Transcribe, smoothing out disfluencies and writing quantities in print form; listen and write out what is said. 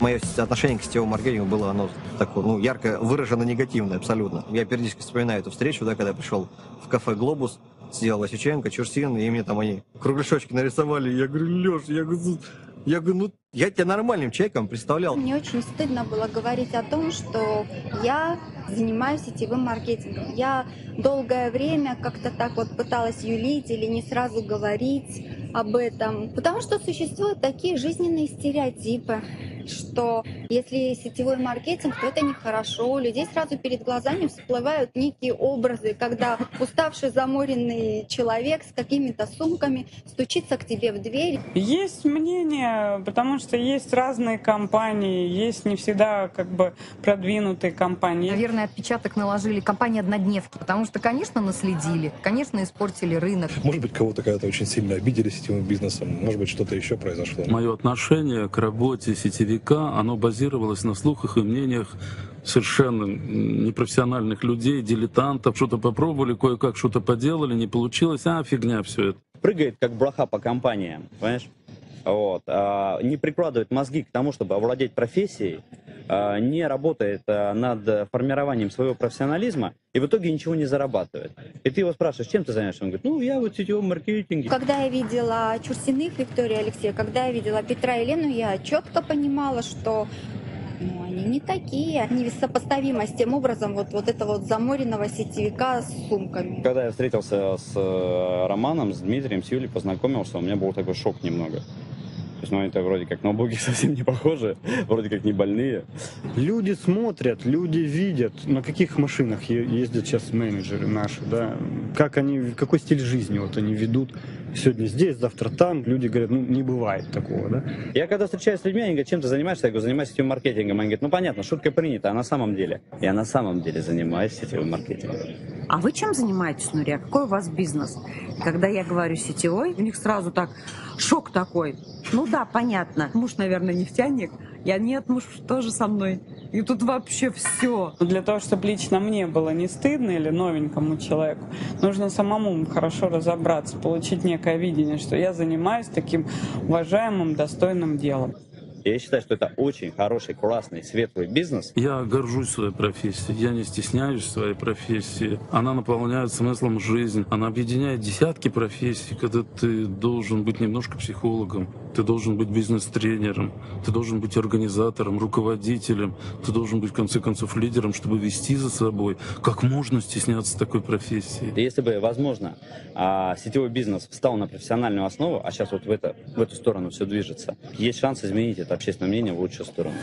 Мое отношение к сетевому маркетингу было оно такое, ну, ярко выражено негативное абсолютно. Я периодически вспоминаю эту встречу, да, когда я пришел в кафе «Глобус», сидел Васюченко, Чурсин, и мне там они кругляшочки нарисовали. Я говорю: Леш, я говорю, ну, я тебя нормальным человеком представлял. Мне очень стыдно было говорить о том, что я занимаюсь сетевым маркетингом. Я долгое время как-то так вот пыталась юлить или не сразу говорить об этом, потому что существуют такие жизненные стереотипы, что если сетевой маркетинг, то это нехорошо. У людей сразу перед глазами всплывают некие образы, когда уставший, заморенный человек с какими-то сумками стучится к тебе в дверь. Есть мнение, потому что есть разные компании, есть не всегда как бы продвинутые компании. Наверное, отпечаток наложили компании-однодневки, потому что, конечно, наследили, конечно, испортили рынок. Может быть, кого-то когда-то очень сильно обидели сетевым бизнесом, может быть, что-то еще произошло. Мое отношение к работе сетевиков, оно базировалось на слухах и мнениях совершенно непрофессиональных людей, дилетантов. Что-то попробовали, кое-как что-то поделали, не получилось, а фигня все это. Прыгает как блоха по компаниям, понимаешь? Вот. Не прикладывает мозги к тому, чтобы овладеть профессией, не работает над формированием своего профессионализма и в итоге ничего не зарабатывает. И ты его спрашиваешь: чем ты занимаешься? Он говорит: ну, я вот в сетевом маркетинге. Когда я видела Чурсиных Викторию, Алексея, когда я видела Петра и Елену, я четко понимала, что ну, они не такие, несопоставимо с тем образом вот этого вот заморенного сетевика с сумками. Когда я встретился с Романом, с Дмитрием, с Юлей, познакомился, у меня был такой шок немного. То есть, ну, это вроде как на убогих совсем не похожи, вроде как не больные. Люди смотрят, люди видят, на каких машинах ездят сейчас менеджеры наши, да, как они, какой стиль жизни вот они ведут. Сегодня здесь, завтра там. Люди говорят: ну, не бывает такого, да. Я когда встречаюсь с людьми, они говорят: чем ты занимаешься? Я говорю: занимаюсь сетевым маркетингом. Они говорят: ну, понятно, шутка принята, а на самом деле? Я на самом деле занимаюсь сетевым маркетингом. А вы чем занимаетесь, Нурия? Какой у вас бизнес? Когда я говорю сетевой, у них сразу так шок такой. Ну да, понятно. Муж, наверное, нефтяник. Я нет, муж тоже со мной. И тут вообще все. Для того, чтобы лично мне было не стыдно или новенькому человеку, нужно самому хорошо разобраться, получить некое видение, что я занимаюсь таким уважаемым, достойным делом. Я считаю, что это очень хороший, классный, светлый бизнес. Я горжусь своей профессией, я не стесняюсь своей профессии. Она наполняет смыслом жизнь, она объединяет десятки профессий, когда ты должен быть немножко психологом, ты должен быть бизнес-тренером, ты должен быть организатором, руководителем, ты должен быть, в конце концов, лидером, чтобы вести за собой. Как можно стесняться такой профессии? Если бы, возможно, сетевой бизнес встал на профессиональную основу, а сейчас вот в эту сторону все движется, есть шанс изменить это общественное мнение в лучшую сторону.